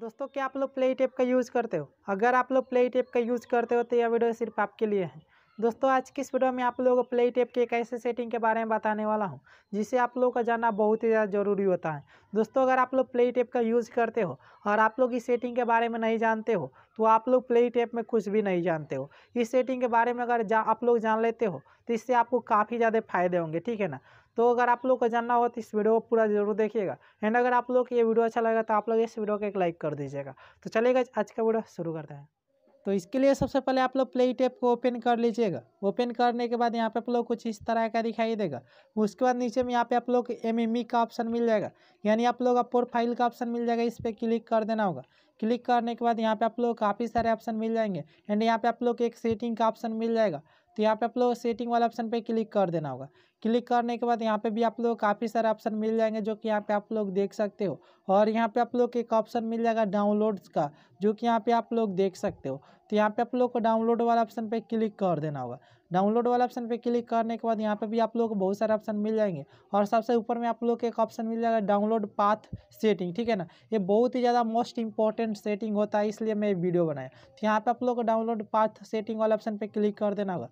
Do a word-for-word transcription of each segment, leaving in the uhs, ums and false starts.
दोस्तों क्या आप लोग प्लेइट ऐप का यूज़ करते हो? अगर आप लोग प्लेइट ऐप का यूज़ करते हो तो यह वीडियो सिर्फ आपके लिए है। दोस्तों आज की इस वीडियो में आप लोगों को प्लेइट ऐप के एक ऐसे सेटिंग के बारे में बताने वाला हूं जिसे आप लोगों का जानना बहुत ही ज़्यादा ज़रूरी होता है। दोस्तों अगर आप लोग प्लेइट ऐप का यूज़ करते हो और आप लोग इस सेटिंग के बारे में नहीं जानते हो तो आप लोग प्लेइट ऐप में कुछ भी नहीं जानते हो। इस सेटिंग के बारे में अगर आप लोग जान लेते हो तो इससे आपको काफ़ी ज़्यादा फायदे होंगे, ठीक है ना। तो अगर आप लोग को जानना हो तो इस वीडियो को पूरा जरूर देखिएगा। एंड अगर आप लोग ये वीडियो अच्छा लगा तो आप लोग इस वीडियो को एक लाइक कर दीजिएगा। तो चलिएगा आज का वीडियो शुरू करते हैं। तो इसके लिए सबसे पहले आप लोग प्लेइट ऐप को ओपन कर लीजिएगा। ओपन करने के बाद यहाँ पे आप लोग कुछ इस तरह का दिखाई देगा। उसके बाद नीचे में यहाँ पे आप लोग एमएमई का ऑप्शन मिल जाएगा, यानी आप लोग का प्रोफाइल का ऑप्शन मिल जाएगा। इस पर क्लिक कर देना होगा। क्लिक करने के बाद यहाँ पे आप लोग काफ़ी सारे ऑप्शन मिल जाएंगे। एंड यहाँ पे आप लोग एक सेटिंग का ऑप्शन मिल जाएगा, तो यहाँ पे आप लोग सेटिंग वाला ऑप्शन पे क्लिक कर देना होगा। क्लिक करने के बाद यहाँ पे भी आप लोग काफ़ी सारे ऑप्शन मिल जाएंगे जो कि यहाँ पे आप लोग देख सकते हो। और यहाँ पे आप लोग एक ऑप्शन मिल जाएगा डाउनलोड्स का, जो कि यहाँ पे आप लोग देख सकते हो। तो यहाँ पे आप लोग को डाउनलोड वाला ऑप्शन पे क्लिक कर देना होगा। डाउनलोड वाला ऑप्शन पे क्लिक करने के बाद यहाँ पे भी आप लोग को बहुत सारे ऑप्शन मिल जाएंगे। और सबसे ऊपर में आप लोग को एक ऑप्शन मिल जाएगा डाउनलोड पाथ सेटिंग, ठीक है ना। ये बहुत ही ज़्यादा मोस्ट इंपॉर्टेंट सेटिंग होता है, इसलिए मैं वीडियो बनाया। तो यहाँ पे आप लोग को डाउनलोड पाथ सेटिंग वाला ऑप्शन पर क्लिक कर देना होगा।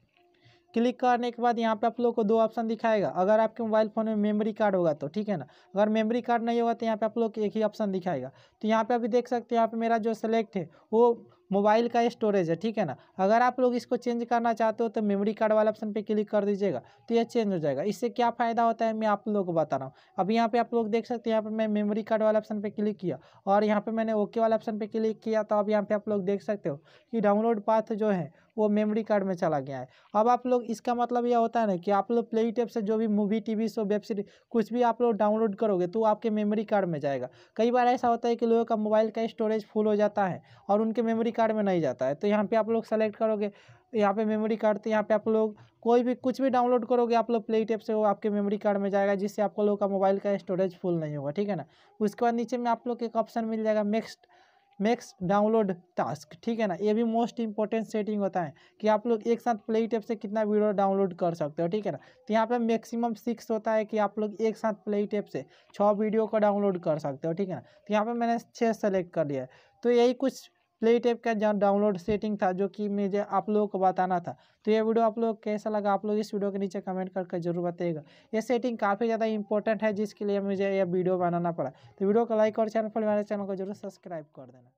क्लिक करने के बाद यहाँ पे आप लोग को दो ऑप्शन दिखाएगा। अगर आपके मोबाइल फ़ोन में मेमोरी कार्ड होगा तो ठीक है ना, अगर मेमोरी कार्ड नहीं होगा तो यहाँ पे आप लोग एक ही ऑप्शन दिखाएगा। तो यहाँ पे अभी देख सकते हैं यहाँ पे मेरा जो सेलेक्ट है वो मोबाइल का स्टोरेज है, ठीक है ना। अगर आप लोग इसको चेंज करना चाहते हो तो मेमोरी कार्ड वाला ऑप्शन पे क्लिक कर दीजिएगा, तो ये चेंज हो जाएगा। इससे क्या फ़ायदा होता है मैं आप लोगों को बता रहा हूँ। अभी यहाँ पे आप लोग देख सकते हैं यहाँ पे मैं मेमोरी कार्ड वाला ऑप्शन पे क्लिक किया और यहाँ पे मैंने ओके वाला ऑप्शन पे क्लिक किया, तो अब यहाँ पे आप लोग देख सकते हो कि डाउनलोड पाथ जो है वो मेमोरी कार्ड में चला गया है। अब आप लोग इसका मतलब यह होता है ना कि आप लोग प्लेइट ऐप से जो भी movie TV show web series कुछ भी आप लोग डाउनलोड करोगे तो आपके मेमोरी कार्ड में जाएगा। कई बार ऐसा होता है कि लोगों का मोबाइल का स्टोरेज फुल हो जाता है और उनके मेमोरी कार्ड में नहीं जाता है, तो यहाँ पे आप लोग सेलेक्ट करोगे यहाँ पे मेमोरी कार्ड, तो यहाँ पे आप लोग कोई भी कुछ भी डाउनलोड करोगे आप लोग प्लेइट ऐप से वो आपके मेमोरी कार्ड में जाएगा, जिससे आप लोग का मोबाइल का स्टोरेज फुल नहीं होगा, ठीक है ना। उसके बाद नीचे में आप लोग एक ऑप्शन मिल जाएगा नेक्स्ट मैक्स डाउनलोड टास्क, ठीक है ना। ये भी मोस्ट इंपॉर्टेंट सेटिंग होता है कि आप लोग एक साथ प्लेइट ऐप से कितना वीडियो डाउनलोड कर सकते हो, ठीक है ना। तो यहाँ पे मैक्सिमम सिक्स होता है कि आप लोग एक साथ प्लेइट ऐप से छः वीडियो को डाउनलोड कर सकते हो, ठीक है ना। तो यहाँ पे मैंने छः सेलेक्ट कर लिया है। तो यही कुछ प्लेइट ऐप का जहाँ डाउनलोड सेटिंग था जो कि मुझे आप लोगों को बताना था। तो ये वीडियो आप लोग कैसा लगा आप लोग इस वीडियो के नीचे कमेंट करके जरूर बताइएगा। ये सेटिंग काफ़ी ज़्यादा इंपॉर्टेंट है जिसके लिए मुझे यह वीडियो बनाना पड़ा। तो वीडियो को लाइक और चैनल पर मेरे चैनल को जरूर सब्सक्राइब कर देना।